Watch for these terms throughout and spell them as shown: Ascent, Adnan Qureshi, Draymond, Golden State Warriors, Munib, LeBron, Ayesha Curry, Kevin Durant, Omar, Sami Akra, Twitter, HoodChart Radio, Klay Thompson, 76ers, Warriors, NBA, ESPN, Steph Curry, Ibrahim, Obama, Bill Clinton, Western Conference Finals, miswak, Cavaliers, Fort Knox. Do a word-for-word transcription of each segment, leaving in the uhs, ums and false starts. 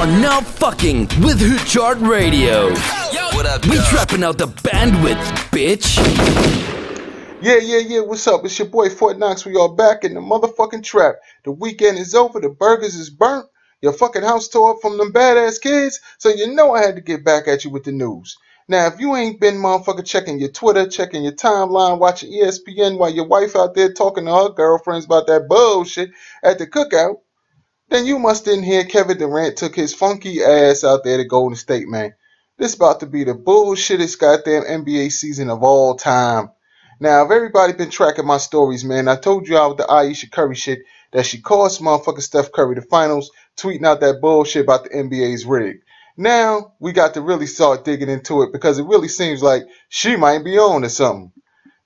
are now fucking with HoodChart Radio. Yo, what up, we yo? Trapping out the bandwidth, bitch. Yeah, yeah, yeah, what's up? It's your boy Fort Knox. We are back in the motherfucking trap. The weekend is over, the burgers is burnt, your fucking house tore up from them badass kids, so you know I had to get back at you with the news. Now, if you ain't been motherfucker checking your Twitter, checking your timeline, watching E S P N while your wife out there talking to her girlfriends about that bullshit at the cookout, then you must didn't hear Kevin Durant took his funky ass out there to Golden State, man. This about to be the bullshittest goddamn N B A season of all time. Now, if everybody been tracking my stories, man, I told you out with the Ayesha Curry shit that she cost motherfucking Steph Curry the finals, tweeting out that bullshit about the N B A's rig. Now, we got to really start digging into it because it really seems like she might be on to something.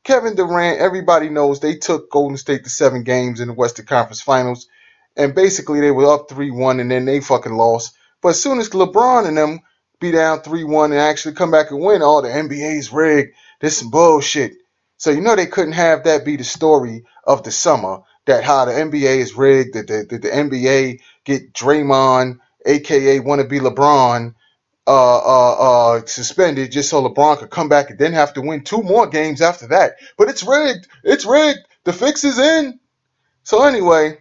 Kevin Durant, everybody knows they took Golden State to seven games in the Western Conference Finals. And basically, they were up three one, and then they fucking lost. But as soon as LeBron and them be down three one and actually come back and win, all oh, the N B A's rigged. This some bullshit. So you know they couldn't have that be the story of the summer, that how the N B A is rigged, that the, the, the N B A get Draymond, A K A wannabe LeBron, uh, uh, uh, suspended just so LeBron could come back and then have to win two more games after that. But it's rigged. It's rigged. The fix is in. So anyway,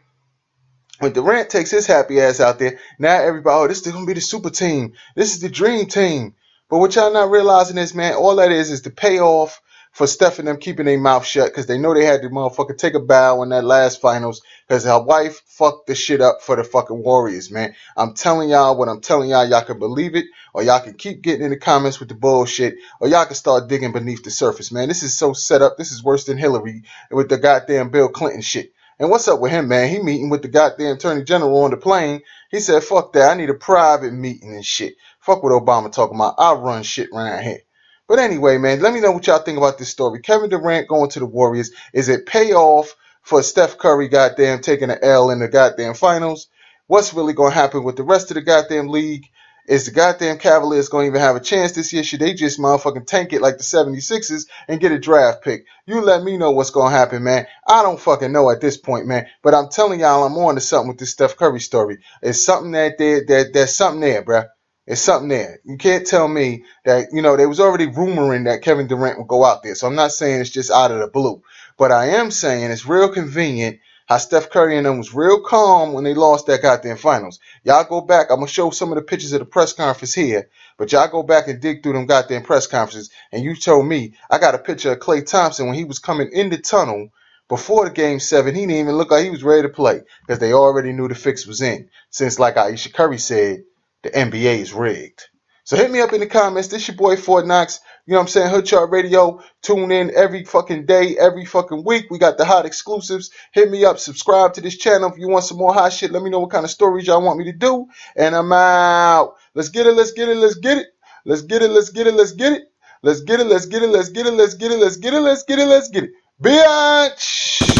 when Durant takes his happy ass out there, now everybody, oh, this is going to be the super team. This is the dream team. But what y'all not realizing is, man, all that is is the payoff for Steph and them keeping their mouth shut because they know they had to motherfucker take a bow in that last finals because her wife fucked the shit up for the fucking Warriors, man. I'm telling y'all what I'm telling y'all. Y'all can believe it or y'all can keep getting in the comments with the bullshit or y'all can start digging beneath the surface, man. This is so set up. This is worse than Hillary with the goddamn Bill Clinton shit. And what's up with him, man? He meeting with the goddamn attorney general on the plane. He said, fuck that. I need a private meeting and shit. Fuck what Obama talking about. I run shit around here. But anyway, man, let me know what y'all think about this story. Kevin Durant going to the Warriors. Is it payoff for Steph Curry goddamn taking an L in the goddamn finals? What's really going to happen with the rest of the goddamn league? Is the goddamn Cavaliers going to even have a chance this year? Should they just motherfucking tank it like the seventy-sixers and get a draft pick? You let me know what's going to happen, man. I don't fucking know at this point, man. But I'm telling y'all I'm on to something with this Steph Curry story. It's something that there, that there's something there, bruh. It's something there. You can't tell me that, you know, there was already rumoring that Kevin Durant would go out there. So I'm not saying it's just out of the blue. But I am saying it's real convenient how Steph Curry and them was real calm when they lost that goddamn finals. Y'all go back. I'm going to show some of the pictures of the press conference here. But y'all go back and dig through them goddamn press conferences. And you told me, I got a picture of Klay Thompson when he was coming in the tunnel before the Game seven. He didn't even look like he was ready to play because they already knew the fix was in. Since, like Ayesha Curry said, the N B A is rigged. So hit me up in the comments. This your boy Fort Knox. You know what I'm saying? HoodChart Radio. Tune in every fucking day, every fucking week. We got the hot exclusives. Hit me up. Subscribe to this channel. If you want some more hot shit, let me know what kind of stories y'all want me to do. And I'm out. Let's get it. Let's get it. Let's get it. Let's get it. Let's get it. Let's get it. Let's get it. Let's get it. Let's get it. Let's get it. Let's get it. Let's get it. Let's get it. Let's get it. Bitch.